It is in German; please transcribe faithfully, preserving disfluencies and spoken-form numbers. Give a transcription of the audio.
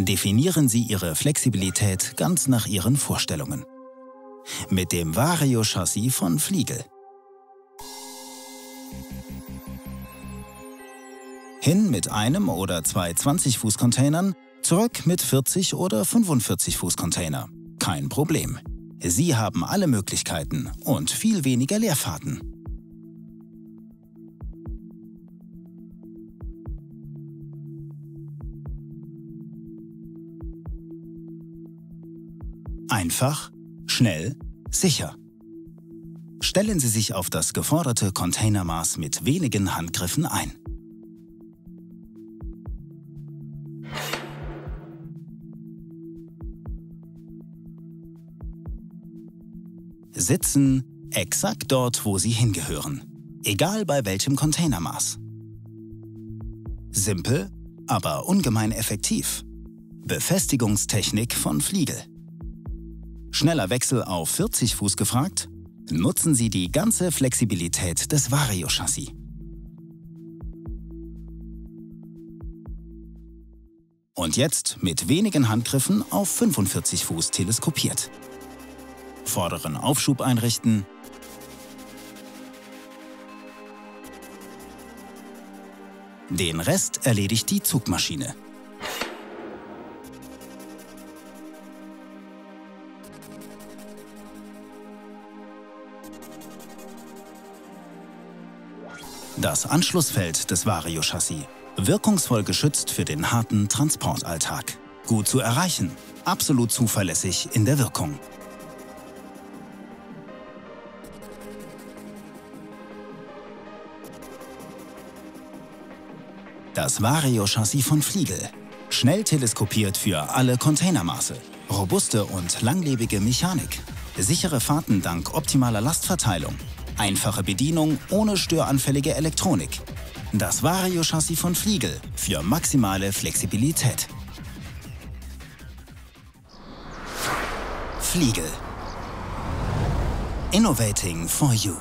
Definieren Sie Ihre Flexibilität ganz nach Ihren Vorstellungen. Mit dem Vario-Chassis von Fliegl. Hin mit einem oder zwei zwanzig Fuß Containern, zurück mit vierzig oder fünfundvierzig Fuß Container. Kein Problem. Sie haben alle Möglichkeiten und viel weniger Leerfahrten. Einfach, schnell, sicher. Stellen Sie sich auf das geforderte Containermaß mit wenigen Handgriffen ein. Sitzen exakt dort, wo sie hingehören, egal bei welchem Containermaß. Simpel, aber ungemein effektiv. Befestigungstechnik von Fliegl. Schneller Wechsel auf vierzig Fuß gefragt? Nutzen Sie die ganze Flexibilität des Vario-Chassis. Und jetzt mit wenigen Handgriffen auf fünfundvierzig Fuß teleskopiert. Vorderen Aufschub einrichten. Den Rest erledigt die Zugmaschine. Das Anschlussfeld des Vario-Chassis, wirkungsvoll geschützt für den harten Transportalltag. Gut zu erreichen, absolut zuverlässig in der Wirkung. Das Vario-Chassis von Fliegl, schnell teleskopiert für alle Containermaße, robuste und langlebige Mechanik, sichere Fahrten dank optimaler Lastverteilung, einfache Bedienung ohne störanfällige Elektronik. Das Vario-Chassis von Fliegl für maximale Flexibilität. Fliegl. Innovating for you.